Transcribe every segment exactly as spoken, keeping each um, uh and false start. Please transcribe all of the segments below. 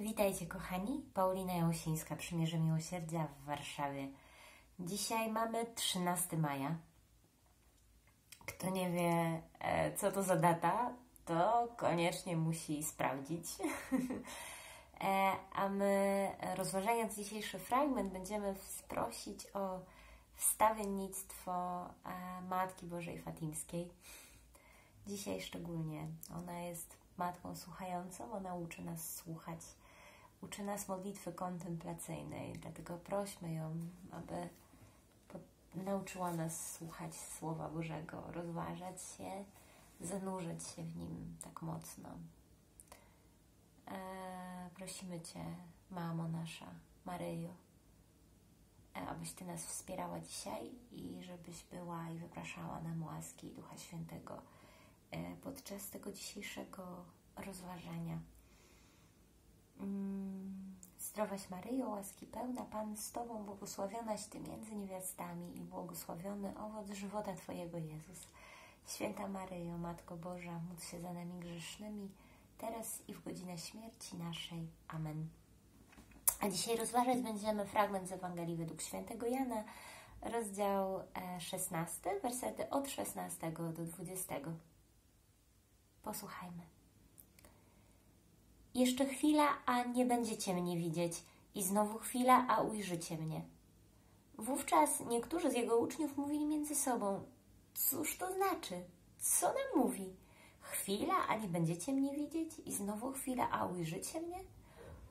Witajcie kochani, Paulina Jąsińska, Przymierze Miłosierdzia w Warszawie. Dzisiaj mamy trzynastego maja. Kto nie wie, co to za data, to koniecznie musi sprawdzić. A my, rozważając dzisiejszy fragment, będziemy prosić o wstawiennictwo Matki Bożej Fatimskiej. Dzisiaj szczególnie. Ona jest matką słuchającą, ona uczy nas słuchać. Uczy nas modlitwy kontemplacyjnej, dlatego prośmy ją, aby nauczyła nas słuchać Słowa Bożego, rozważać się, zanurzyć się w Nim tak mocno. E, prosimy Cię, Mamo nasza, Maryjo, abyś Ty nas wspierała dzisiaj i żebyś była i wypraszała nam łaski Ducha Świętego e, podczas tego dzisiejszego rozważania. Zdrowaś Maryjo, łaski pełna, Pan z Tobą, błogosławionaś Ty między niewiastami i błogosławiony owoc żywota Twojego, Jezus. Święta Maryjo, Matko Boża, módl się za nami grzesznymi, teraz i w godzinę śmierci naszej. Amen. A dzisiaj rozważać będziemy fragment z Ewangelii według Świętego Jana, rozdział szesnasty, wersety od szesnastego do dwudziestego. Posłuchajmy. Jeszcze chwila, a nie będziecie mnie widzieć, i znowu chwila, a ujrzycie mnie. Wówczas niektórzy z jego uczniów mówili między sobą: cóż to znaczy? Co nam mówi? Chwila, a nie będziecie mnie widzieć, i znowu chwila, a ujrzycie mnie?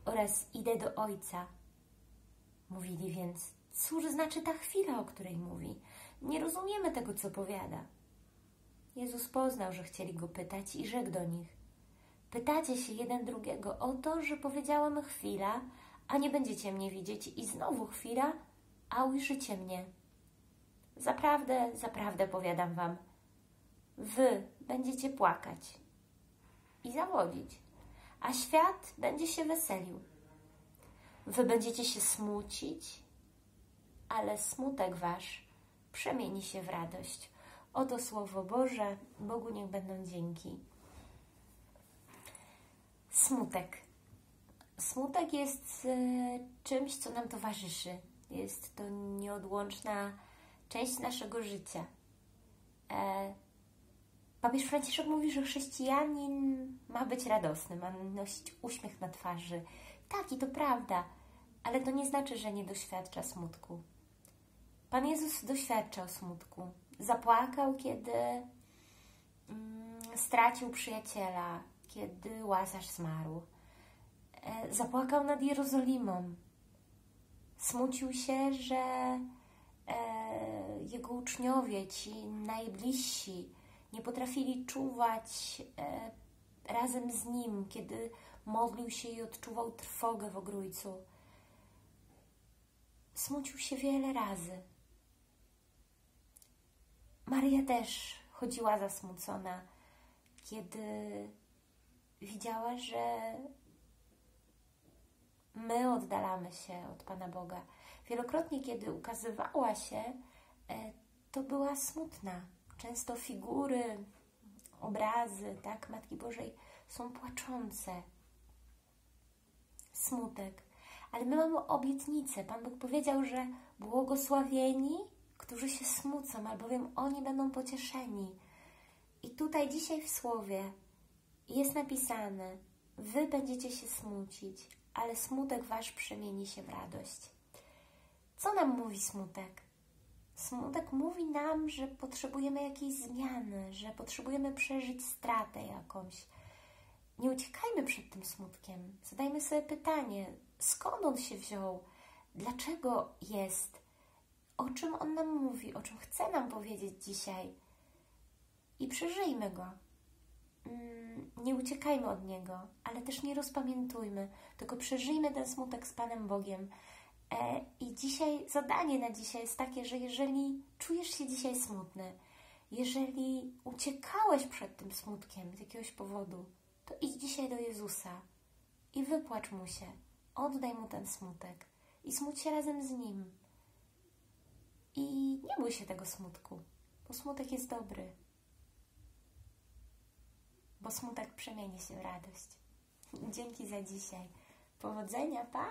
Oraz idę do Ojca. Mówili więc: cóż znaczy ta chwila, o której mówi? Nie rozumiemy tego, co powiada. Jezus poznał, że chcieli go pytać, i rzekł do nich: pytacie się jeden drugiego o to, że powiedziałem chwila, a nie będziecie mnie widzieć, i znowu chwila, a ujrzycie mnie. Zaprawdę, zaprawdę powiadam wam, wy będziecie płakać i zawodzić, a świat będzie się weselił. Wy będziecie się smucić, ale smutek wasz przemieni się w radość. Oto Słowo Boże, Bogu niech będą dzięki. Smutek. Smutek jest czymś, co nam towarzyszy. Jest to nieodłączna część naszego życia. Papież Franciszek mówi, że chrześcijanin ma być radosny, ma nosić uśmiech na twarzy. Tak, i to prawda, ale to nie znaczy, że nie doświadcza smutku. Pan Jezus doświadczał smutku. Zapłakał, kiedy mm, stracił przyjaciela, kiedy Łazarz zmarł. E, zapłakał nad Jerozolimą. Smucił się, że e, jego uczniowie, ci najbliżsi, nie potrafili czuwać e, razem z nim, kiedy modlił się i odczuwał trwogę w Ogrójcu. Smucił się wiele razy. Maryja też chodziła zasmucona, kiedy widziała, że my oddalamy się od Pana Boga. Wielokrotnie, kiedy ukazywała się, to była smutna. Często figury, obrazy, tak, Matki Bożej są płaczące. Smutek. Ale my mamy obietnicę. Pan Bóg powiedział, że błogosławieni, którzy się smucą, albowiem oni będą pocieszeni. I tutaj dzisiaj w Słowie jest napisane: wy będziecie się smucić, ale smutek wasz przemieni się w radość. Co nam mówi smutek? Smutek mówi nam, że potrzebujemy jakiejś zmiany, że potrzebujemy przeżyć stratę jakąś. Nie uciekajmy przed tym smutkiem. Zadajmy sobie pytanie, skąd on się wziął? Dlaczego jest? O czym on nam mówi? O czym chce nam powiedzieć dzisiaj? I przeżyjmy go. Nie uciekajmy od niego, ale też nie rozpamiętujmy, tylko przeżyjmy ten smutek z Panem Bogiem. I dzisiaj zadanie na dzisiaj jest takie, że jeżeli czujesz się dzisiaj smutny, jeżeli uciekałeś przed tym smutkiem z jakiegoś powodu, to idź dzisiaj do Jezusa i wypłacz Mu się, oddaj Mu ten smutek i smuć się razem z Nim. I nie bój się tego smutku, bo smutek jest dobry, bo smutek przemieni się w radość. Dzięki za dzisiaj. Powodzenia, pa!